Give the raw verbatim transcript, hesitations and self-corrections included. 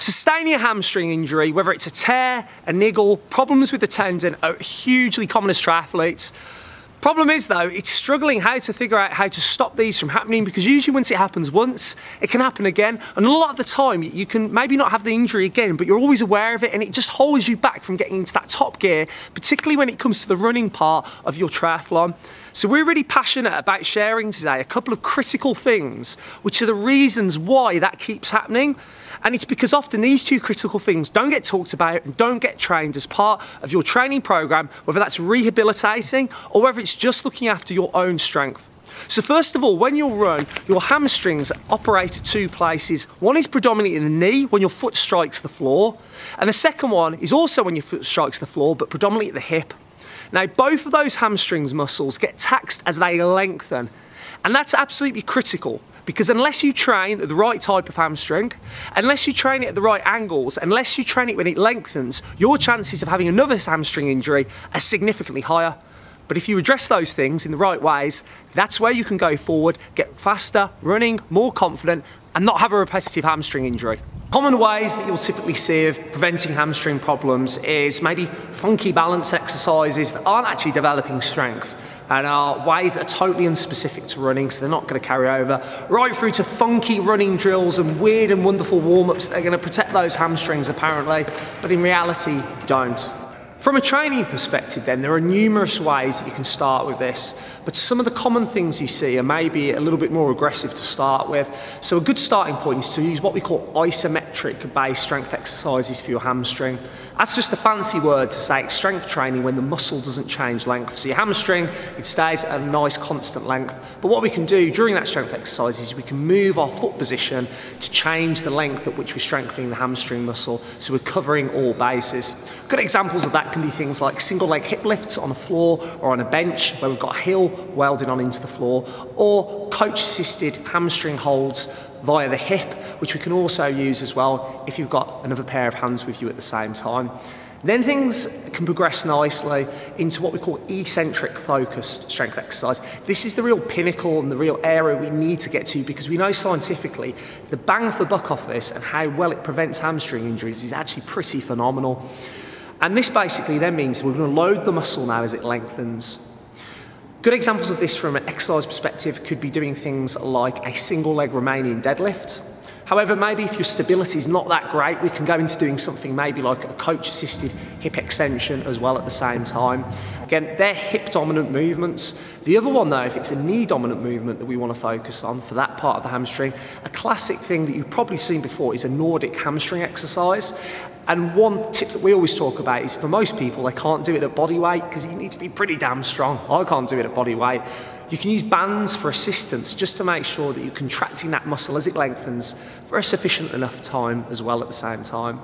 Sustaining a hamstring injury, whether it's a tear, a niggle, problems with the tendon, are hugely common as triathletes. Problem is though, it's struggling how to figure out how to stop these from happening, because usually once it happens once, it can happen again. And a lot of the time, you can maybe not have the injury again, but you're always aware of it, and it just holds you back from getting into that top gear, particularly when it comes to the running part of your triathlon. So we're really passionate about sharing today a couple of critical things, which are the reasons why that keeps happening. And it's because often these two critical things don't get talked about and don't get trained as part of your training program, whether that's rehabilitating or whether it's just looking after your own strength. So first of all, when you run, your hamstrings operate at two places. One is predominantly in the knee, when your foot strikes the floor. And the second one is also when your foot strikes the floor, but predominantly at the hip. Now, both of those hamstrings muscles get taxed as they lengthen. And that's absolutely critical, because unless you train the right type of hamstring, unless you train it at the right angles, unless you train it when it lengthens, your chances of having another hamstring injury are significantly higher. But if you address those things in the right ways, that's where you can go forward, get faster, running, more confident, and not have a repetitive hamstring injury. Common ways that you'll typically see of preventing hamstring problems is maybe funky balance exercises that aren't actually developing strength and are ways that are totally unspecific to running, so they're not going to carry over, right through to funky running drills and weird and wonderful warm-ups that are going to protect those hamstrings apparently, but in reality don't. From a training perspective then, there are numerous ways that you can start with this, but some of the common things you see are maybe a little bit more aggressive to start with. So a good starting point is to use what we call isometric based strength exercises for your hamstring. That's just a fancy word to say it's strength training when the muscle doesn't change length. So your hamstring, it stays at a nice constant length. But what we can do during that strength exercise is we can move our foot position to change the length at which we're strengthening the hamstring muscle. So we're covering all bases. Good examples of that can be things like single leg hip lifts on the floor or on a bench where we've got a heel welded on into the floor, or coach assisted hamstring holds via the hip, which we can also use as well if you've got another pair of hands with you at the same time. Then things can progress nicely into what we call eccentric focused strength exercise. This is the real pinnacle and the real area we need to get to, because we know scientifically the bang for buck off this and how well it prevents hamstring injuries is actually pretty phenomenal. And this basically then means we're going to load the muscle now as it lengthens. Good examples of this from an exercise perspective could be doing things like a single leg Romanian deadlift. However, maybe if your stability is not that great, we can go into doing something maybe like a coach assisted hip extension as well at the same time. Again, they're hip dominant movements. The other one though, if it's a knee dominant movement that we want to focus on for that part of the hamstring, a classic thing that you've probably seen before is a Nordic hamstring exercise. And one tip that we always talk about is for most people, they can't do it at body weight because you need to be pretty damn strong. I can't do it at body weight. You can use bands for assistance just to make sure that you're contracting that muscle as it lengthens for a sufficient enough time as well at the same time.